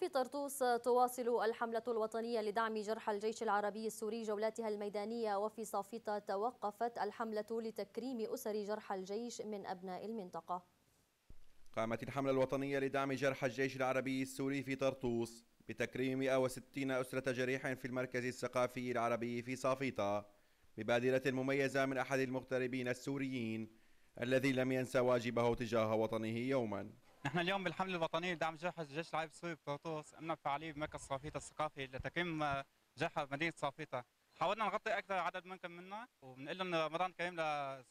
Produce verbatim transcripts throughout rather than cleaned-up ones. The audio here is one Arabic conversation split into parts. وفي طرطوس تواصل الحملة الوطنية لدعم جرحى الجيش العربي السوري جولاتها الميدانية، وفي صافيتا توقفت الحملة لتكريم أسر جرحى الجيش من أبناء المنطقة. قامت الحملة الوطنية لدعم جرحى الجيش العربي السوري في طرطوس بتكريم مئة وستين أسرة جريح في المركز الثقافي العربي في صافيتا ببادرة مميزة من أحد المغتربين السوريين الذي لم ينسى واجبه تجاه وطنه يوما. نحن اليوم بالحملة الوطنية لدعم جرحى الجيش العربي السوري بطرطوس قمنا بفعالية بمركز صافيتا الثقافي لتكريم جرحى بمدينة صافيتا، حاولنا نغطي أكثر عدد ممكن منا وبنقول لهم رمضان كريم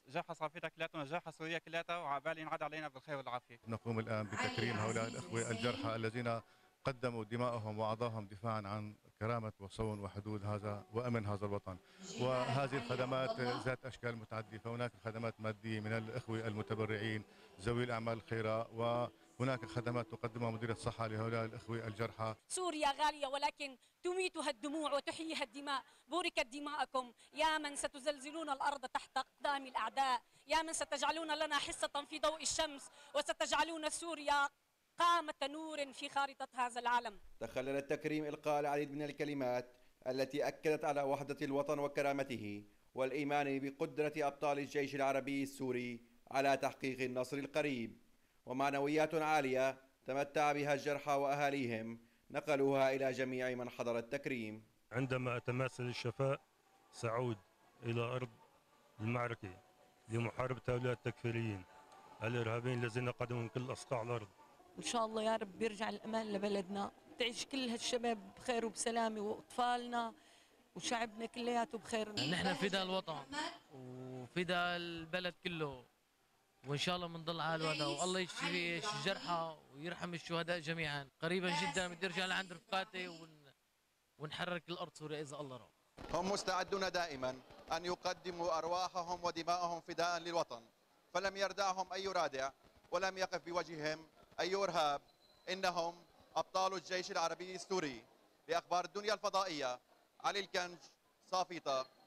لجرحى صافيتا كلياتهم وجرحى سوريا كلياتها، وعبالي ينعاد علينا بالخير والعافية. نقوم الآن بتكريم هؤلاء الأخوة الجرحى الذين قدموا دماءهم وأعضاءهم دفاعا عن كرامة وصون وحدود هذا وأمن هذا الوطن، وهذه الخدمات ذات أشكال متعددة، فهناك خدمات مادية من الأخوة المتبرعين ذوي الأعمال الخيرة، وهناك خدمات تقدمها مديرية الصحة لهؤلاء الأخوة الجرحى. سوريا غالية ولكن تميتها الدموع وتحييها الدماء، بوركت دماءكم يا من ستزلزلون الأرض تحت أقدام الأعداء، يا من ستجعلون لنا حصة في ضوء الشمس وستجعلون سوريا قامة نور في خارطة هذا العالم. تخلل التكريم إلقاء العديد من الكلمات التي أكدت على وحدة الوطن وكرامته والإيمان بقدرة أبطال الجيش العربي السوري على تحقيق النصر القريب، ومعنويات عالية تمتع بها الجرحى وأهاليهم نقلوها إلى جميع من حضر التكريم. عندما أتماثل الشفاء سأعود إلى أرض المعركة لمحاربة هؤلاء التكفيريين الإرهابيين الذين قدموا من كل أصقاع الأرض. إن شاء الله يا رب بيرجع الأمان لبلدنا، تعيش كل هالشباب بخير وبسلامة وأطفالنا وشعبنا كلياته بخير. نحن فدا الوطن وفدا البلد كله، وإن شاء الله بنضل على هالوضع، والله يشفي الجرحى ويرحم الشهداء جميعا. قريبا جدا بدي أرجع لعند رفقاتي ونحرك الأرض سوريا إذا الله راد. هم مستعدون دائما أن يقدموا أرواحهم ودماءهم فداء للوطن، فلم يردعهم أي رادع ولم يقف بوجههم أي إرهاب. إنهم أبطال الجيش العربي السوري. لأخبار الدنيا الفضائية، علي الكنج، صافيتا.